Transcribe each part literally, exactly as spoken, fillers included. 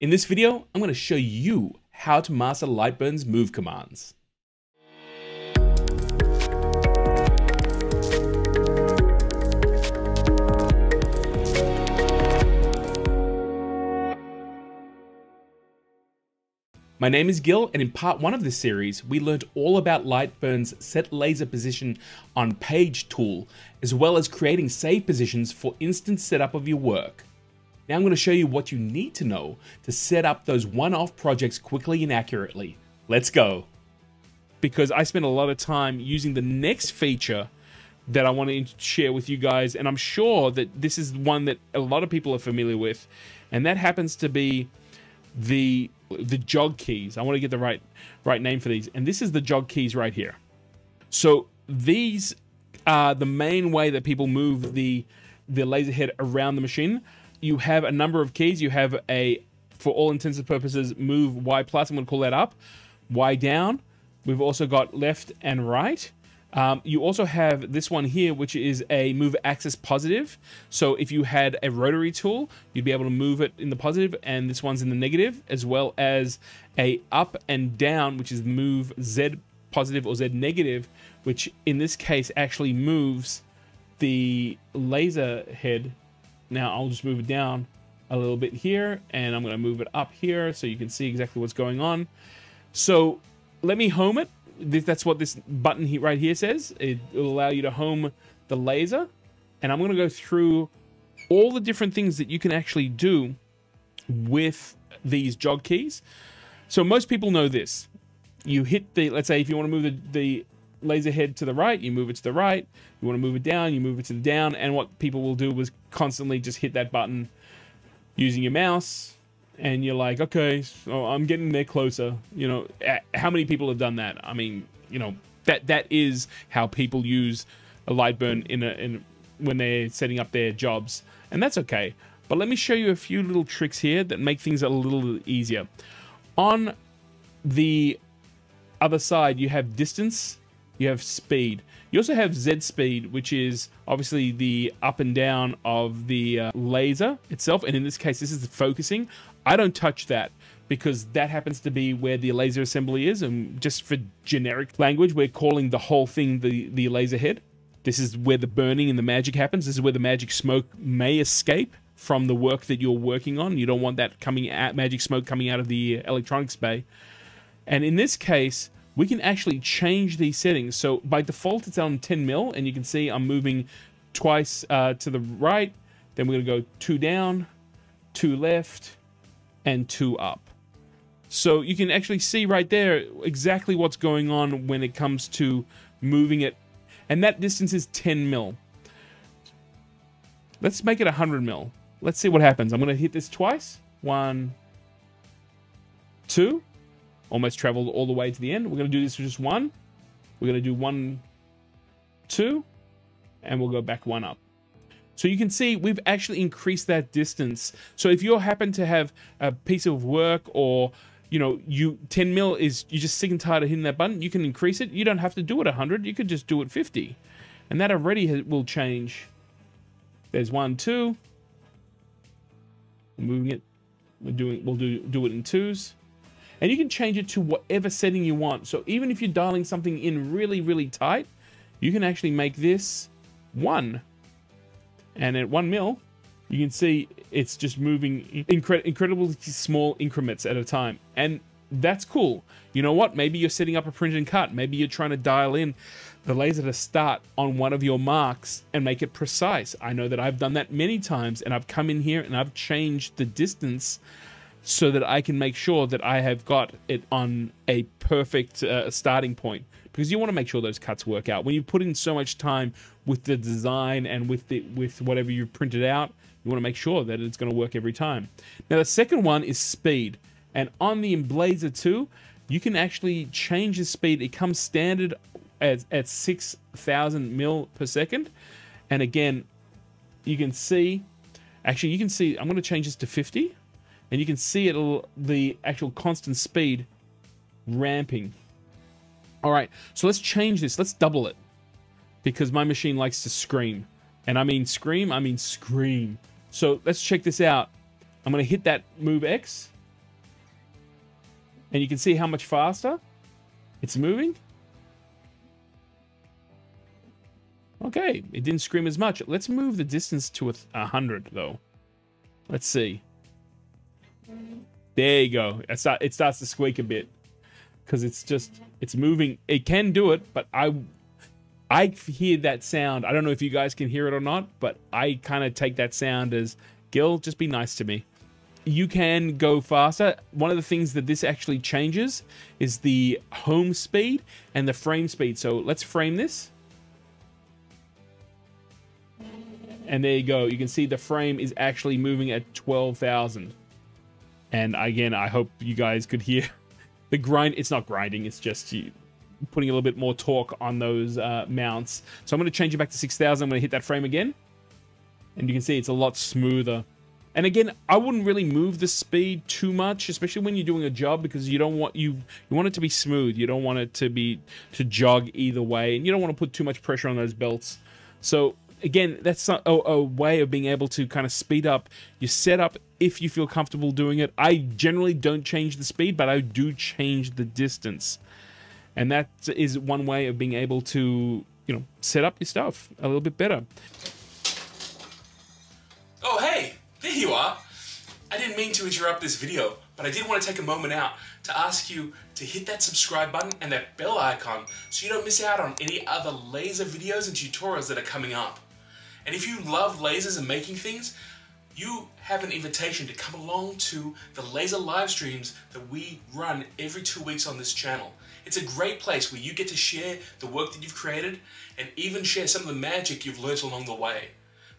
In this video, I'm going to show you how to master Lightburn's move commands. My name is Gil, and in part one of this series, we learned all about Lightburn's set laser position on page tool, as well as creating save positions for instant setup of your work. Now I'm going to show you what you need to know to set up those one-off projects quickly and accurately. Let's go. Because I spent a lot of time using the next feature that I want to share with you guys, and I'm sure that this is one that a lot of people are familiar with, and that happens to be the the jog keys. I want to get the right right name for these, and this is the jog keys right here. So these are the main way that people move the the laser head around the machine. You have a number of keys. You have a, for all intents and purposes, move Y plus. I'm going to call that up. Y down. We've also got left and right. Um, you also have this one here, which is a move axis positive. So if you had a rotary tool, you'd be able to move it in the positive, and this one's in the negative, as well as a up and down, which is move Z positive or Z negative, which in this case actually moves the laser head. Now I'll just move it down a little bit here, and I'm going to move it up here so you can see exactly what's going on. So let me home it. That's what this button here, right here says. It will allow you to home the laser. And I'm going to go through all the different things that you can actually do with these jog keys. So most people know this. You hit the, let's say if you want to move the, the laser head to the right, you move it to the right. You want to move it down, you move it to the down. And what people will do is constantly just hit that button using your mouse. And you're like, okay, so I'm getting there closer. You know, how many people have done that? I mean, you know, that that is how people use a Lightburn in a, in when they're setting up their jobs, and that's okay. But let me show you a few little tricks here that make things a little easier. On the other side, you have distance, you have speed. You also have Z speed, which is obviously the up and down of the uh, laser itself. And in this case, this is the focusing. I don't touch that because that happens to be where the laser assembly is. And just for generic language, we're calling the whole thing the, the laser head. This is where the burning and the magic happens. This is where the magic smoke may escape from the work that you're working on. You don't want that coming out, magic smoke coming out of the electronics bay. And in this case, we can actually change these settings. So by default, it's on ten mil, and you can see I'm moving twice uh, to the right. Then we're gonna go two down, two left, and two up. So you can actually see right there exactly what's going on when it comes to moving it. And that distance is ten mil. Let's make it one hundred mil. Let's see what happens. I'm gonna hit this twice. One, two. Almost traveled all the way to the end. We're going to do this with just one. We're going to do one, two, and we'll go back one up. So you can see we've actually increased that distance. So if you happen to have a piece of work, or, you know, you ten mil is, you're just sick and tired of hitting that button, you can increase it. You don't have to do it one hundred. You could just do it fifty. And that already will change. There's one, two. We're moving it. We're doing, we'll do, do it in twos. And you can change it to whatever setting you want. So even if you're dialing something in really, really tight, you can actually make this one. And at one mil, you can see it's just moving incre incredibly small increments at a time. And that's cool. You know what? Maybe you're setting up a print and cut. Maybe you're trying to dial in the laser to start on one of your marks and make it precise. I know that I've done that many times, and I've come in here and I've changed the distance so that I can make sure that I have got it on a perfect uh, starting point, because you want to make sure those cuts work out. When you put in so much time with the design and with the, with whatever you've printed out, you want to make sure that it's going to work every time. Now, the second one is speed. And on the Emblaser two, you can actually change the speed. It comes standard at, at six thousand mil per second. And again, you can see, actually you can see, I'm going to change this to fifty. And you can see it'll, the actual constant speed ramping. All right, so let's change this. Let's double it, because my machine likes to scream. And I mean scream, I mean scream. So let's check this out. I'm going to hit that move X. And you can see how much faster it's moving. Okay, it didn't scream as much. Let's move the distance to a hundred though. Let's see. There you go. It, start, it starts to squeak a bit because it's just, it's moving. It can do it, but I, I hear that sound. I don't know if you guys can hear it or not, but I kind of take that sound as, Gil, just be nice to me. You can go faster. One of the things that this actually changes is the home speed and the frame speed. So let's frame this. And there you go. You can see the frame is actually moving at twelve thousand. And again, I hope you guys could hear the grind. It's not grinding. It's just you putting a little bit more torque on those uh, mounts. So I'm going to change it back to six thousand. I'm going to hit that frame again. And you can see it's a lot smoother. And again, I wouldn't really move the speed too much, especially when you're doing a job, because you don't want you you want it to be smooth. You don't want it to be to jog either way. And you don't want to put too much pressure on those belts. So again, that's a, a way of being able to kind of speed up your setup if you feel comfortable doing it. I generally don't change the speed, but I do change the distance. And that is one way of being able to, you know, set up your stuff a little bit better. Oh, hey, there you are. I didn't mean to interrupt this video, but I did want to take a moment out to ask you to hit that subscribe button and that bell icon so you don't miss out on any other laser videos and tutorials that are coming up. And if you love lasers and making things, you have an invitation to come along to the laser live streams that we run every two weeks on this channel. It's a great place where you get to share the work that you've created and even share some of the magic you've learnt along the way.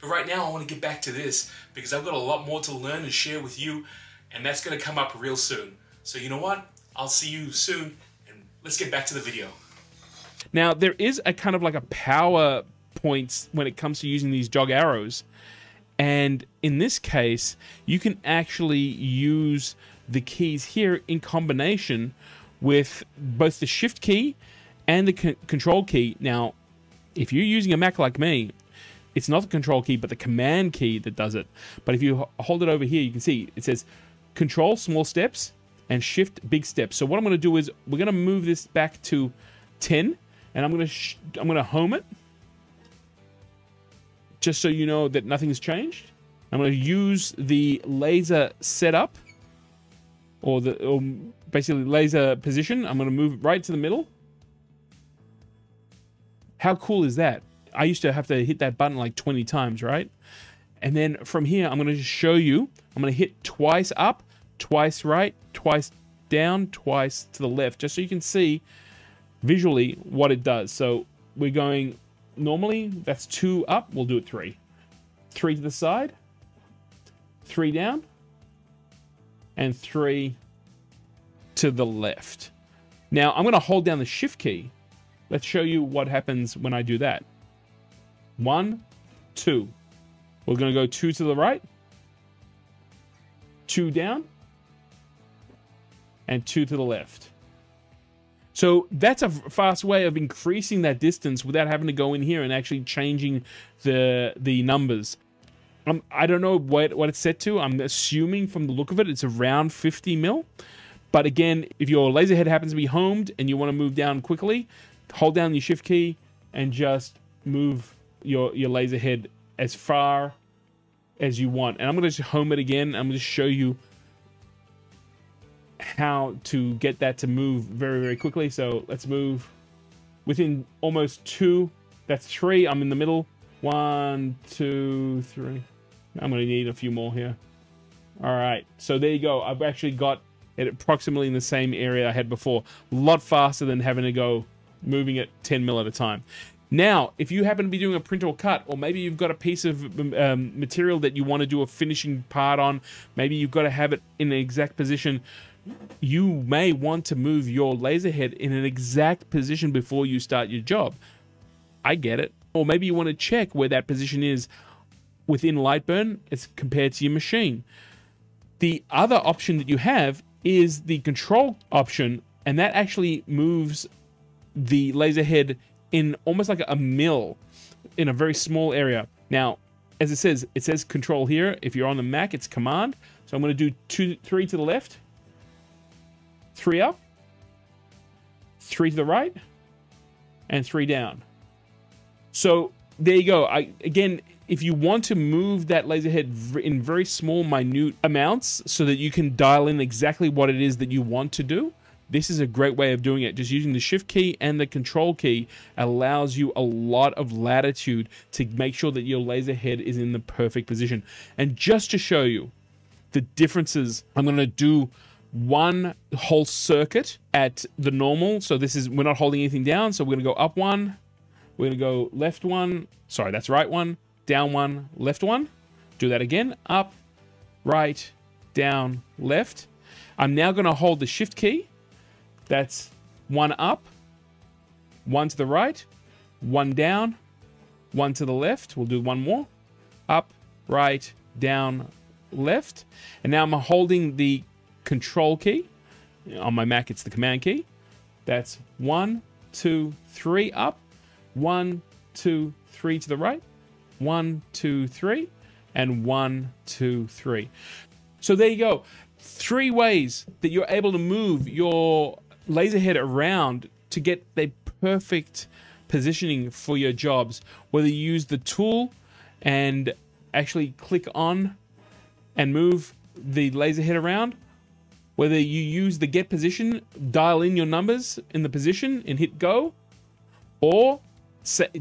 But right now I want to get back to this because I've got a lot more to learn and share with you, and that's going to come up real soon. So you know what? I'll see you soon, and let's get back to the video. Now there is a kind of like a power points when it comes to using these jog arrows, and in this case you can actually use the keys here in combination with both the shift key and the c control key. Now if you're using a Mac like me, it's not the control key but the command key that does it. But if you hold it over here, you can see it says control small steps and shift big steps. So what I'm going to do is we're going to move this back to ten, and I'm going to sh I'm going to home it just so you know that nothing's changed. I'm going to use the laser setup or the or basically laser position. I'm going to move right to the middle. How cool is that? I used to have to hit that button like twenty times, right? And then from here, I'm going to just show you. I'm going to hit twice up, twice right, twice down, twice to the left, just so you can see visually what it does. So we're going normally, that's two up. We'll do it three. Three to the side, three down, and three to the left. Now, I'm going to hold down the shift key. Let's show you what happens when I do that. One, two. We're going to go two to the right, two down, and two to the left. So that's a fast way of increasing that distance without having to go in here and actually changing the the numbers. Um, I don't know what, what it's set to. I'm assuming from the look of it, it's around fifty mil. But again, if your laser head happens to be homed and you want to move down quickly, hold down your shift key and just move your your laser head as far as you want. And I'm going to just home it again. I'm going to show you how to get that to move very, very quickly. So let's move within almost two. That's three. I'm in the middle. One, two, three. I'm going to need a few more here. All right. So there you go. I've actually got it approximately in the same area I had before. A lot faster than having to go moving it ten mil at a time. Now, if you happen to be doing a print or cut, or maybe you've got a piece of um, material that you want to do a finishing part on, maybe you've got to have it in an exact position, you may want to move your laser head in an exact position before you start your job. I get it. Or maybe you want to check where that position is within Lightburn as compared to your machine. The other option that you have is the control option, and that actually moves the laser head in almost like a mil in a very small area. Now, as it says, it says control here. If you're on the Mac, it's command. So I'm going to do two, three to the left, Three up, three to the right, and three down. So there you go. I, again, if you want to move that laser head in very small, minute amounts so that you can dial in exactly what it is that you want to do, this is a great way of doing it. Just using the shift key and the control key allows you a lot of latitude to make sure that your laser head is in the perfect position. And just to show you the differences, I'm going to do one whole circuit at the normal. So this is, we're not holding anything down. So we're going to go up one. We're going to go left one. Sorry, that's right one, down one, left one. Do that again. Up, right, down, left. I'm now going to hold the shift key. That's one up, one to the right, one down, one to the left. We'll do one more. Up, right, down, left. And now I'm holding the control key. On my Mac, it's the command key. That's one, two, three up, one, two, three to the right, one, two, three, and one, two, three. So there you go. Three ways that you're able to move your laser head around to get the perfect positioning for your jobs, whether you use the tool and actually click on and move the laser head around, whether you use the get position, dial in your numbers in the position and hit go, or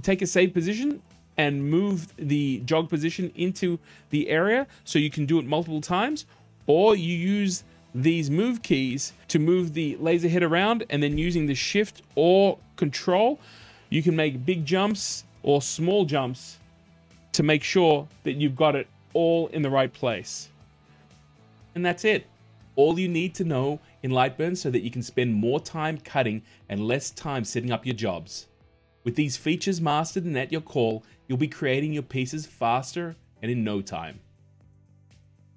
take a save position and move the jog position into the area so you can do it multiple times, or you use these move keys to move the laser head around, and then using the shift or control, you can make big jumps or small jumps to make sure that you've got it all in the right place. And that's it. All you need to know in Lightburn so that you can spend more time cutting and less time setting up your jobs. With these features mastered and at your call, you'll be creating your pieces faster and in no time.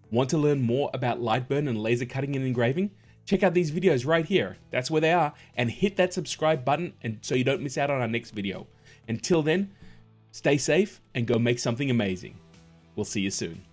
Want to learn more about Lightburn and laser cutting and engraving? Check out these videos right here. That's where they are. And hit that subscribe button and so you don't miss out on our next video. Until then, stay safe and go make something amazing. We'll see you soon.